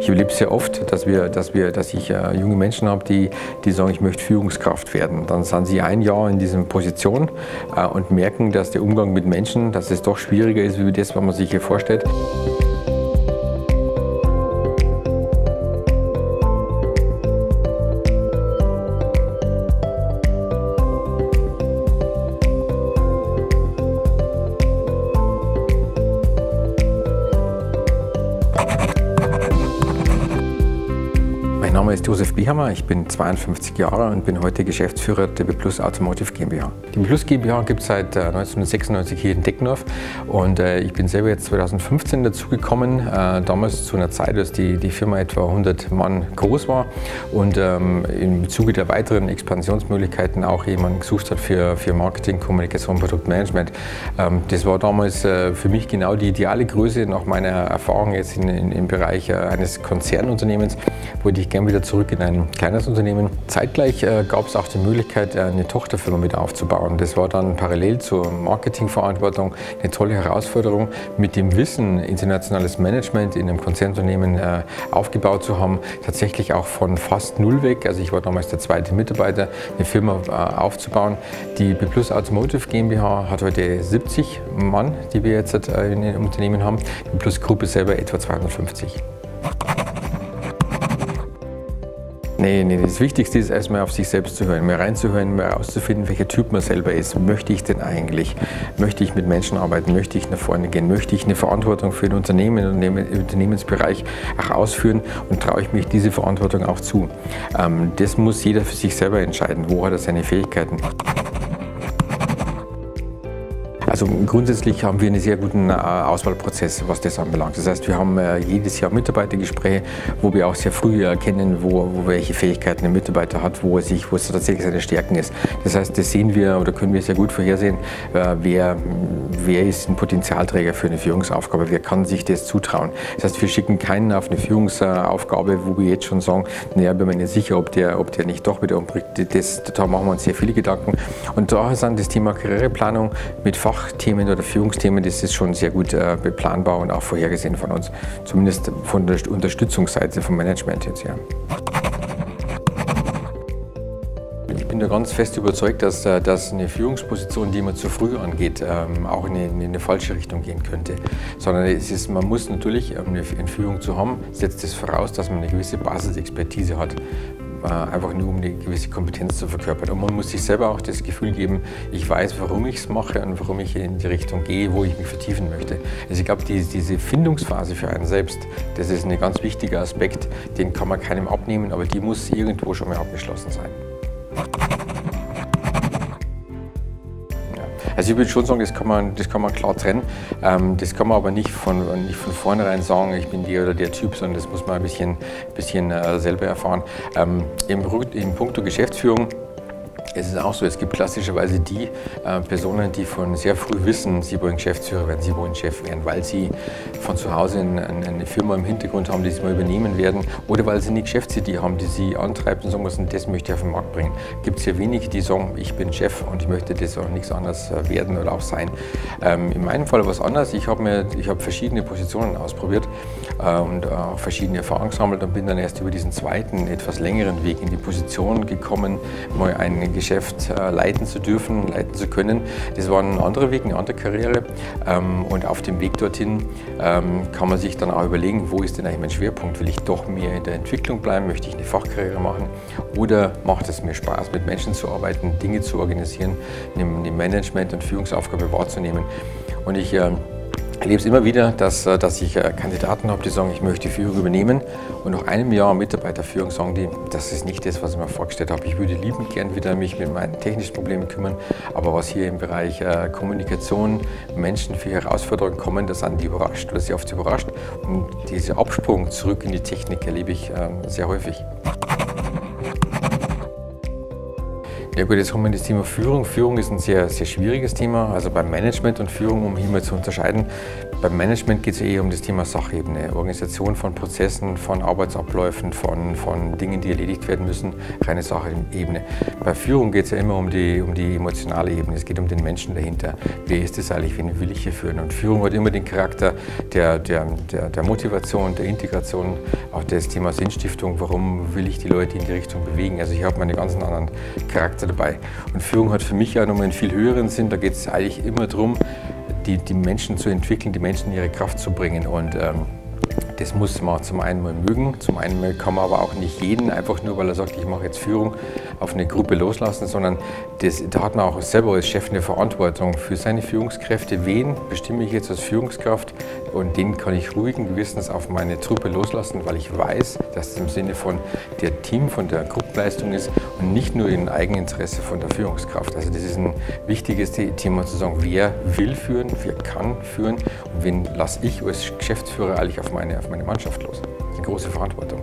Ich erlebe sehr oft, dass ich junge Menschen habe, die sagen, ich möchte Führungskraft werden. Dann sind sie ein Jahr in dieser Position und merken, dass der Umgang mit Menschen, dass es doch schwieriger ist, wie das, was man sich hier vorstellt. Mein Name ist Josef Behammer, ich bin 52 Jahre und bin heute Geschäftsführer der b-plus Automotive GmbH. Die b-plus GmbH gibt es seit 1996 hier in Deggendorf und ich bin selber jetzt 2015 dazugekommen, damals zu einer Zeit, als die Firma etwa 100 Mann groß war und im Zuge der weiteren Expansionsmöglichkeiten auch jemanden gesucht hat für Marketing, Kommunikation, Produktmanagement. Das war damals für mich genau die ideale Größe nach meiner Erfahrung jetzt im Bereich eines Konzernunternehmens, wo ich gerne wieder zurück in ein kleines Unternehmen. Zeitgleich gab es auch die Möglichkeit, eine Tochterfirma mit aufzubauen. Das war dann parallel zur Marketingverantwortung eine tolle Herausforderung, mit dem Wissen, internationales Management in einem Konzernunternehmen aufgebaut zu haben, tatsächlich auch von fast null weg, also ich war damals der zweite Mitarbeiter, eine Firma aufzubauen. Die b-plus Automotive GmbH hat heute 70 Mann, die wir jetzt in dem Unternehmen haben. Die b-plus Gruppe selber etwa 250. Nein, das Wichtigste ist erstmal auf sich selbst zu hören, mehr reinzuhören, mehr herauszufinden, welcher Typ man selber ist. Möchte ich denn eigentlich? Möchte ich mit Menschen arbeiten? Möchte ich nach vorne gehen? Möchte ich eine Verantwortung für ein Unternehmen und den Unternehmensbereich auch ausführen? Und traue ich mich diese Verantwortung auch zu? Das muss jeder für sich selber entscheiden. Wo hat er seine Fähigkeiten? Also grundsätzlich haben wir einen sehr guten Auswahlprozess, was das anbelangt. Das heißt, wir haben jedes Jahr Mitarbeitergespräche, wo wir auch sehr früh erkennen, wo welche Fähigkeiten ein Mitarbeiter hat, wo es tatsächlich seine Stärken ist. Das heißt, das sehen wir oder können wir sehr gut vorhersehen, wer ist ein Potenzialträger für eine Führungsaufgabe, wer kann sich das zutrauen. Das heißt, wir schicken keinen auf eine Führungsaufgabe, wo wir jetzt schon sagen, naja, bin mir nicht sicher, ob der nicht doch wieder umbringt. Da machen wir uns sehr viele Gedanken. Und daher sind das Thema Karriereplanung mit Fach Themen oder Führungsthemen, das ist schon sehr gut beplanbar und auch vorhergesehen von uns. Zumindest von der Unterstützungsseite vom Management jetzt her. Ich bin da ganz fest überzeugt, dass eine Führungsposition, die man zu früh angeht, auch in eine falsche Richtung gehen könnte. Sondern man muss natürlich, um eine Führung zu haben, setzt es voraus, dass man eine gewisse Basisexpertise hat. Einfach nur um eine gewisse Kompetenz zu verkörpern. Und man muss sich selber auch das Gefühl geben, ich weiß, warum ich es mache und warum ich in die Richtung gehe, wo ich mich vertiefen möchte. Also ich glaube, diese Findungsphase für einen selbst, das ist ein ganz wichtiger Aspekt, den kann man keinem abnehmen, aber die muss irgendwo schon mal abgeschlossen sein. Also ich würde schon sagen, das kann man klar trennen. Das kann man aber nicht von vornherein sagen, ich bin der oder der Typ, sondern das muss man ein bisschen selber erfahren. Im Punkto Geschäftsführung es ist auch so, es gibt klassischerweise die Personen, die von sehr früh wissen, sie wollen Geschäftsführer werden, sie wollen Chef werden, weil sie von zu Hause eine Firma im Hintergrund haben, die sie mal übernehmen werden oder weil sie eine Geschäftsidee haben, die sie antreibt und sagen müssen, das möchte ich auf den Markt bringen. Es gibt sehr wenige, die sagen, ich bin Chef und ich möchte das auch nichts anderes werden oder auch sein. In meinem Fall war es anders, ich habe verschiedene Positionen ausprobiert und auch verschiedene Erfahrungen gesammelt und bin dann erst über diesen zweiten, etwas längeren Weg in die Position gekommen, mal ein Geschäft leiten zu dürfen, leiten zu können. Das war ein anderer Weg, eine andere Karriere und auf dem Weg dorthin kann man sich dann auch überlegen, wo ist denn eigentlich mein Schwerpunkt? Will ich doch mehr in der Entwicklung bleiben? Möchte ich eine Fachkarriere machen? Oder macht es mir Spaß, mit Menschen zu arbeiten, Dinge zu organisieren, eine Management- und Führungsaufgabe wahrzunehmen? Und ich erlebe es immer wieder, dass ich Kandidaten habe, die sagen, ich möchte Führung übernehmen und nach einem Jahr Mitarbeiterführung sagen die, das ist nicht das, was ich mir vorgestellt habe. Ich würde liebend gern wieder mich mit meinen technischen Problemen kümmern, aber was hier im Bereich Kommunikation Menschen für Herausforderungen kommen, das sind die überrascht oder sehr oft überrascht. Und diesen Absprung zurück in die Technik erlebe ich sehr häufig. Ja gut, jetzt kommen wir in das Thema Führung. Führung ist ein sehr, sehr schwieriges Thema, also beim Management und Führung, um hier mal zu unterscheiden. Beim Management geht es eher um das Thema Sachebene, Organisation von Prozessen, von Arbeitsabläufen, von Dingen, die erledigt werden müssen, reine Sachebene. Bei Führung geht es ja immer um die emotionale Ebene, es geht um den Menschen dahinter. Wer ist es eigentlich, wen will ich hier führen? Und Führung hat immer den Charakter der Motivation, der Integration, auch das Thema Sinnstiftung, warum will ich die Leute in die Richtung bewegen? Also ich habe meine ganzen anderen Charakter dabei. Und Führung hat für mich ja nochmal einen viel höheren Sinn, da geht es eigentlich immer darum, die Menschen zu entwickeln, die Menschen in ihre Kraft zu bringen. Und das muss man zum einen mal mögen, zum einen mal kann man aber auch nicht jeden einfach nur, weil er sagt, ich mache jetzt Führung, auf eine Gruppe loslassen, sondern da hat man auch selber als Chef eine Verantwortung für seine Führungskräfte. Wen bestimme ich jetzt als Führungskraft und den kann ich ruhigen Gewissens auf meine Truppe loslassen, weil ich weiß, dass es im Sinne von der Team, von der Gruppenleistung ist und nicht nur im Eigeninteresse von der Führungskraft. Also das ist ein wichtiges Thema zu sagen, wer will führen, wer kann führen und wen lasse ich als Geschäftsführer eigentlich auf meine Mannschaft los. Das ist eine große Verantwortung.